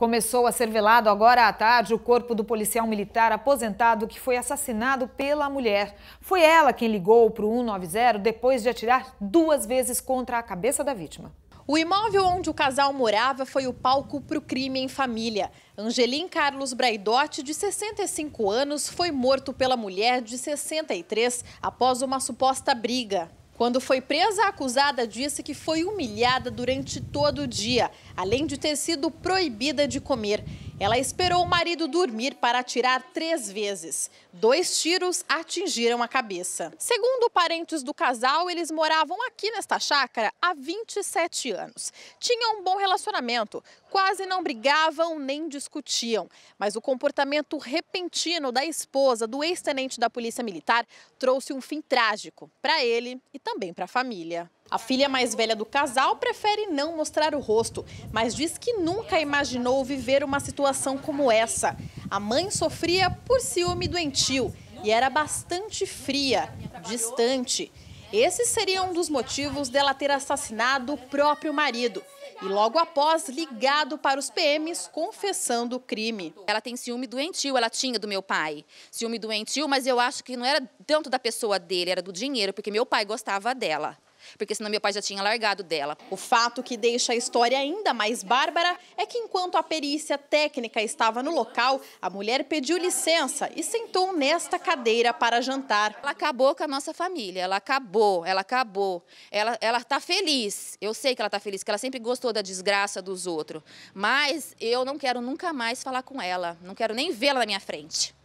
Começou a ser velado agora à tarde o corpo do policial militar aposentado que foi assassinado pela mulher. Foi ela quem ligou para o 190 depois de atirar duas vezes contra a cabeça da vítima. O imóvel onde o casal morava foi o palco para o crime em família. Angelino Carlos Braidotti, de 65 anos, foi morto pela mulher de 63 após uma suposta briga. Quando foi presa, a acusada disse que foi humilhada durante todo o dia, além de ter sido proibida de comer. Ela esperou o marido dormir para atirar 3 vezes. 2 tiros atingiram a cabeça. Segundo parentes do casal, eles moravam aqui nesta chácara há 27 anos. Tinham um bom relacionamento, quase não brigavam nem discutiam. Mas o comportamento repentino da esposa do ex-tenente da Polícia Militar trouxe um fim trágico para ele e também para a família. A filha mais velha do casal prefere não mostrar o rosto, mas diz que nunca imaginou viver uma situação como essa. A mãe sofria por ciúme doentio e era bastante fria, distante. Esse seria um dos motivos dela ter assassinado o próprio marido e logo após ligado para os PMs confessando o crime. Ela tem ciúme doentio, ela tinha do meu pai. Ciúme doentio, mas eu acho que não era tanto da pessoa dele, era do dinheiro, porque meu pai gostava dela. Porque senão meu pai já tinha largado dela. O fato que deixa a história ainda mais bárbara é que enquanto a perícia técnica estava no local, a mulher pediu licença e sentou nesta cadeira para jantar. Ela acabou com a nossa família, ela acabou. Ela tá feliz, eu sei que ela tá feliz, porque ela sempre gostou da desgraça dos outros. Mas eu não quero nunca mais falar com ela, não quero nem vê-la na minha frente.